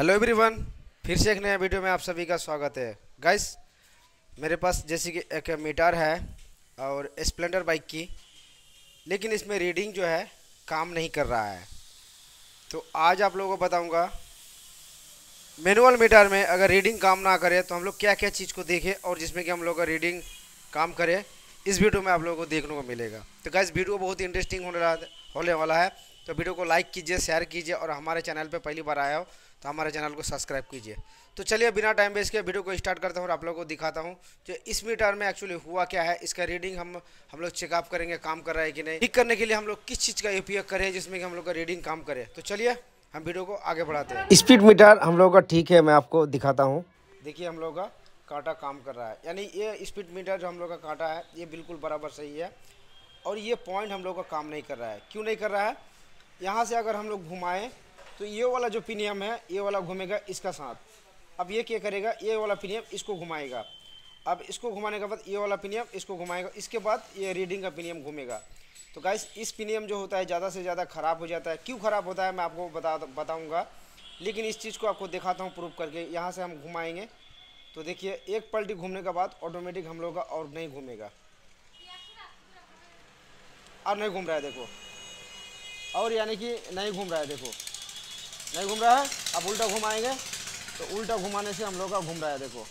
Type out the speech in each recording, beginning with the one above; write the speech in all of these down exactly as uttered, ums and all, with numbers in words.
Hello everyone, फिर से एक नया वीडियो में आप सभी का स्वागत है। गाइस, मेरे पास जैसे कि एक मीटर है और स्प्लेंडर बाइक की, लेकिन इसमें रीडिंग जो है काम नहीं कर रहा है। तो आज आप लोगों को बताऊंगा मैनुअल मीटर में अगर रीडिंग काम ना करे तो हम लोग क्या क्या चीज़ को देखें और जिसमें कि हम लोग का रीडिंग काम करे, इस वीडियो में आप लोगों को देखने को मिलेगा। तो गाइस, वीडियो बहुत इंटरेस्टिंग होने वाला होने वाला है। तो वीडियो को लाइक कीजिए, शेयर कीजिए और हमारे चैनल पे पहली बार आया हो तो हमारे चैनल को सब्सक्राइब कीजिए। तो चलिए बिना टाइम वेस्ट किए वीडियो को स्टार्ट करता हूँ और आप लोगों को दिखाता हूँ जो इस मीटर में एक्चुअली हुआ क्या है। इसका रीडिंग हम हम लोग चेकअप करेंगे, काम कर रहा है कि नहीं। ठीक करने के लिए हम लोग किस चीज़ का उपयोग करें जिसमें कि हम लोग का रीडिंग काम करे। तो चलिए हम वीडियो को आगे बढ़ाते हैं। स्पीड मीटर हम लोग का ठीक है, मैं आपको दिखाता हूँ। देखिए हम लोग का कांटा काम कर रहा है, यानी ये स्पीड मीटर जो हम लोग का कांटा है ये बिल्कुल बराबर सही है और ये पॉइंट हम लोग का काम नहीं कर रहा है। क्यों नहीं कर रहा है? यहाँ से अगर हम लोग घुमाएं तो ये वाला जो पिनियम है ये वाला घूमेगा इसका साथ। अब ये क्या करेगा, ये वाला पिनियम इसको घुमाएगा। अब इसको घुमाने के बाद ये वाला पिनियम इसको घुमाएगा, इसके बाद ये रीडिंग का पिनियम घूमेगा। तो गाइस, इस पिनियम जो होता है ज़्यादा से ज़्यादा ख़राब हो जाता है। क्यों ख़राब होता है मैं आपको बता बताऊँगा, लेकिन इस चीज़ को आपको दिखाता हूँ प्रूफ करके। यहाँ से हम घुमाएँगे तो देखिए एक पलटी घूमने के बाद ऑटोमेटिक हम लोग का और नहीं घूमेगा, और नहीं घूम रहा है देखो, और यानी कि नहीं घूम रहा है देखो, नहीं घूम रहा है। अब उल्टा घुमाएंगे तो उल्टा घुमाने से हम लोग का घूम रहा है देखो,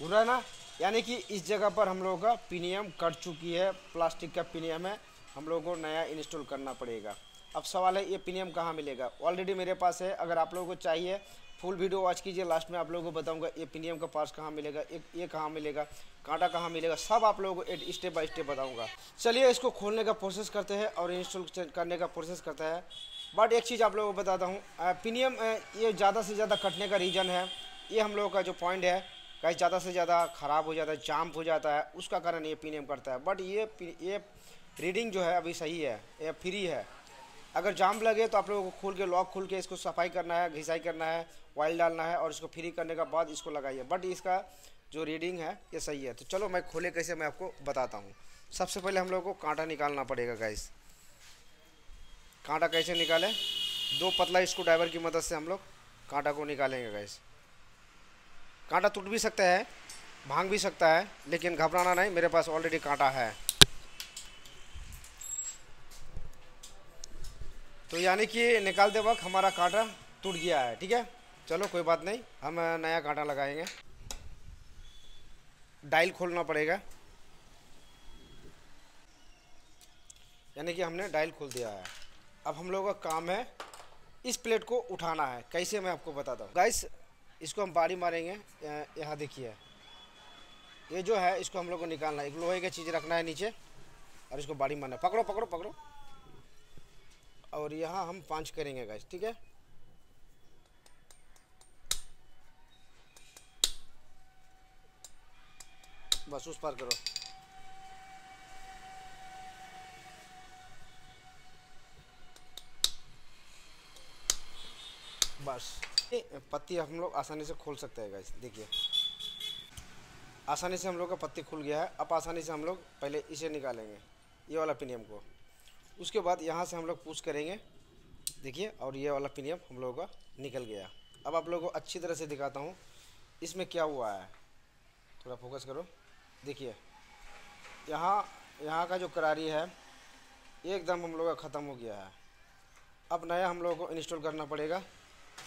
घूम रहा है ना। यानी कि इस जगह पर हम लोग का पिनियम कट चुकी है, प्लास्टिक का पिनियम है, हम लोग को नया इंस्टॉल करना पड़ेगा। अब सवाल है ये पिनियम कहाँ मिलेगा। ऑलरेडी मेरे पास है, अगर आप लोगों को चाहिए फुल वीडियो वॉच कीजिए, लास्ट में आप लोगों को बताऊंगा ये पिनियम का पार्ट्स कहाँ मिलेगा, एक ये कहाँ मिलेगा, कांटा कहाँ मिलेगा, सब आप लोगों को स्टेप बाय स्टेप बताऊंगा। चलिए इसको खोलने का प्रोसेस करते हैं और इंस्टॉल करने का प्रोसेस करता है। बट एक चीज़ आप लोगों को बताता हूँ, पिनियम ये ज़्यादा से ज़्यादा कटने का रीज़न है। ये हम लोगों का जो पॉइंट है कहीं ज़्यादा से ज़्यादा ख़राब हो जाता है, जाम हो जाता है, उसका कारण ये पिनियम करता है। बट ये ये रीडिंग जो है अभी सही है, ये फ्री है। अगर जाम लगे तो आप लोगों को खोल के लॉक खोल के इसको सफाई करना है, घिसाई करना है, वाइल डालना है और इसको फ्री करने के बाद इसको लगाइए। बट इसका जो रीडिंग है ये सही है। तो चलो मैं खोले कैसे मैं आपको बताता हूँ। सबसे पहले हम लोगों को कांटा निकालना पड़ेगा। गाइस, कांटा कैसे निकालें, दो पतला स्क्रूड्राइवर की मदद से हम लोग कांटा को निकालेंगे। गाइस, कांटा टूट भी सकता है, भांग भी सकता है, लेकिन घबराना नहीं, मेरे पास ऑलरेडी कांटा है। तो यानी कि निकालते वक्त हमारा कांटा टूट गया है। ठीक है, चलो कोई बात नहीं, हम नया कांटा लगाएंगे। डायल खोलना पड़ेगा, यानी कि हमने डायल खोल दिया है। अब हम लोगों का काम है इस प्लेट को उठाना है। कैसे मैं आपको बताता हूँ। गाइस, इसको हम बारी मारेंगे, यहाँ देखिए ये जो है इसको हम लोग को निकालना है। एक लोहे की चीज़ रखना है नीचे और इसको बारी मारना है। पकड़ो पकड़ो पकड़ो, और यहाँ हम पांच करेंगे गाइस। ठीक है, बस उस पार करो। बस पत्ती हम लोग आसानी से खोल सकते हैं गाइस। देखिए आसानी से हम लोग का पत्ती खुल गया है। अब आसानी से हम लोग पहले इसे निकालेंगे, ये वाला पिनियम को। उसके बाद यहाँ से हम लोग पुश करेंगे, देखिए, और ये वाला पिनियम हम लोगों का निकल गया। अब आप लोगों को अच्छी तरह से दिखाता हूँ इसमें क्या हुआ है। थोड़ा फोकस करो, देखिए यहाँ यहाँ का जो करारी है एकदम हम लोगों का ख़त्म हो गया है। अब नया हम लोगों को इंस्टॉल करना पड़ेगा,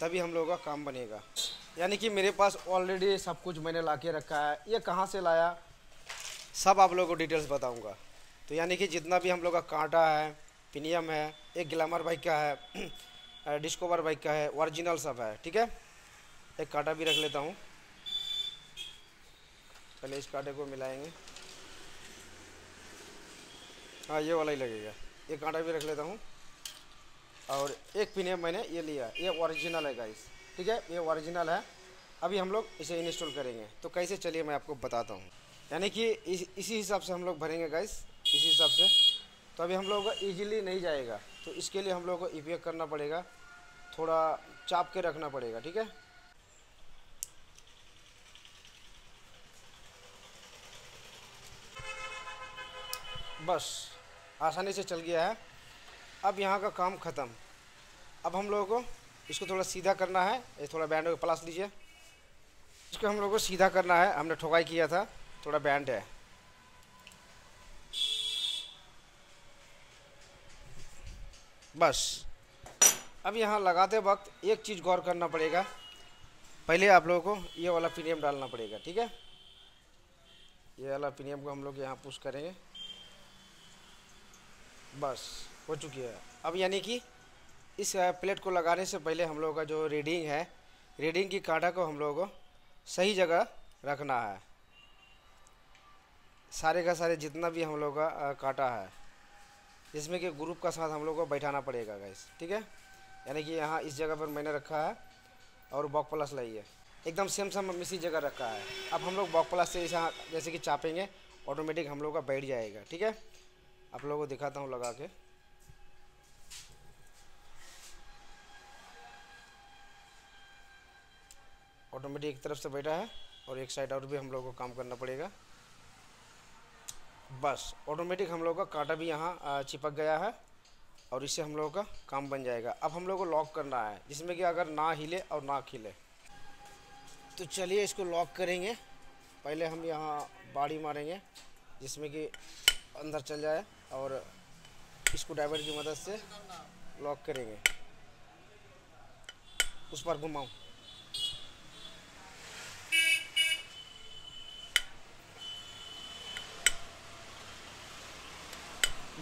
तभी हम लोगों का काम बनेगा। यानी कि मेरे पास ऑलरेडी सब कुछ मैंने ला के रखा है। ये कहाँ से लाया सब आप लोगों को डिटेल्स बताऊँगा। तो यानी कि जितना भी हम लोग का कांटा है, पिनियम है, एक ग्लैमर बाइक का है, डिस्कवर बाइक का है, ओरिजिनल सब है। ठीक है, एक कांटा भी रख लेता हूँ, पहले इस कांटे को मिलाएंगे। हाँ, ये वाला ही लगेगा। ये कांटा भी रख लेता हूँ और एक पिनियम मैंने ये लिया, ये ओरिजिनल है गाइस। ठीक है, ये ओरिजिनल है। अभी हम लोग इसे इंस्टॉल करेंगे, तो कैसे चलिए मैं आपको बताता हूँ। यानी कि इस, इसी हिसाब से हम लोग भरेंगे गाइस, इसी हिसाब से। तो अभी हम लोगों को ईजिली नहीं जाएगा, तो इसके लिए हम लोगों को उपयोग करना पड़ेगा, थोड़ा चाप के रखना पड़ेगा। ठीक है, बस आसानी से चल गया है। अब यहाँ का काम ख़त्म। अब हम लोगों को इसको थोड़ा सीधा करना है, ये थोड़ा बैंड होकर प्लस लीजिए। इसको हम लोग को सीधा करना है, हमने ठोकाई किया था, थोड़ा बैंड है। बस अब यहाँ लगाते वक्त एक चीज़ गौर करना पड़ेगा, पहले आप लोगों को ये वाला प्रीमियम डालना पड़ेगा, ठीक है। ये वाला प्रीमियम को हम लोग यहाँ पुश करेंगे, बस हो चुकी है। अब यानी कि इस प्लेट को लगाने से पहले हम लोगों का जो रीडिंग है, रीडिंग की कांटा को हम लोगों को सही जगह रखना है, सारे का सारे जितना भी हम लोगों का कांटा है, जिसमें कि ग्रुप का साथ हम लोगों को बैठाना पड़ेगा गाइस, ठीक है। यानी कि यहाँ इस जगह पर मैंने रखा है और बॉक प्लस लाइए, एकदम सेम सेम हम इसी जगह रखा है। अब हम लोग बॉक प्लस से ऐसा जैसे कि चापेंगे, ऑटोमेटिक हम लोग का बैठ जाएगा, ठीक है। आप लोगों को दिखाता हूँ लगा के, ऑटोमेटिक एक तरफ से बैठा है और एक साइड और भी हम लोगों को काम करना पड़ेगा। बस ऑटोमेटिक हम लोगों का कांटा भी यहाँ चिपक गया है और इससे हम लोगों का काम बन जाएगा। अब हम लोगों को लॉक करना है, जिसमें कि अगर ना हिले और ना खिले। तो चलिए इसको लॉक करेंगे, पहले हम यहाँ बाड़ी मारेंगे जिसमें कि अंदर चल जाए, और इसको ड्राइवर की मदद से लॉक करेंगे। उस पर घुमाऊँ,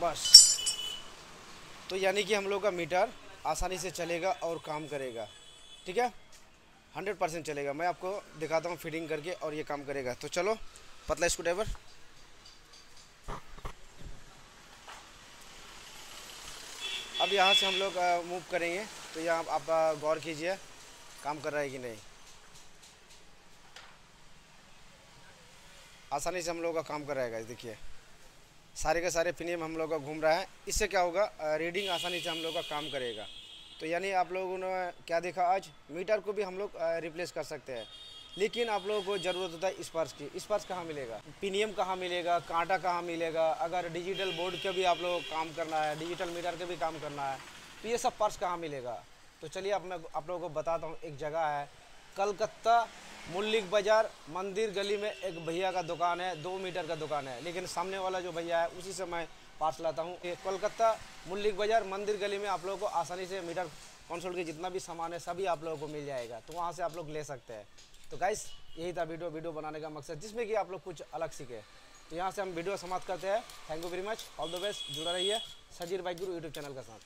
बस। तो यानी कि हम लोग का मीटर आसानी से चलेगा और काम करेगा, ठीक है, हंड्रेड परसेंट चलेगा। मैं आपको दिखाता हूँ फिटिंग करके और ये काम करेगा। तो चलो पतला स्क्रू ड्राइवर, अब यहाँ से हम लोग मूव करेंगे। तो यहाँ आप गौर कीजिए काम कर रहा है कि नहीं, आसानी से हम लोग का काम कर रहा है गाइस, देखिए सारे के सारे पिनियम हम लोग का घूम रहा है। इससे क्या होगा, रीडिंग आसानी से हम लोग का काम करेगा। तो यानी आप लोगों ने क्या देखा, आज मीटर को भी हम लोग रिप्लेस कर सकते हैं, लेकिन आप लोगों को ज़रूरत होता है स्पार्स की। स्पार्स कहाँ मिलेगा, पिनियम कहाँ मिलेगा, कांटा कहाँ मिलेगा। अगर डिजिटल बोर्ड के भी आप लोग काम करना है, डिजिटल मीटर के भी काम करना है, तो ये सब पार्ट्स कहाँ मिलेगा। तो चलिए अब मैं आप लोगों को बताता हूँ, एक जगह है कलकत्ता मुल्लिक बाज़ार मंदिर गली में, एक भैया का दुकान है, दो मीटर का दुकान है, लेकिन सामने वाला जो भैया है उसी से मैं पार्ट्स लाता हूँ। कोलकाता मुल्लिक बाज़ार मंदिर गली में आप लोगों को आसानी से मीटर कंसोल के जितना भी सामान है सभी आप लोगों को मिल जाएगा, तो वहाँ से आप लोग ले सकते हैं। तो गाइस यही था वीडियो वीडियो बनाने का मकसद, जिसमें कि आप लोग कुछ अलग सीखे। तो यहाँ से हम वीडियो समाप्त करते हैं। Thank you very much, all the best, जुड़ा रहिए Sajid bike Guru YouTube channel के साथ।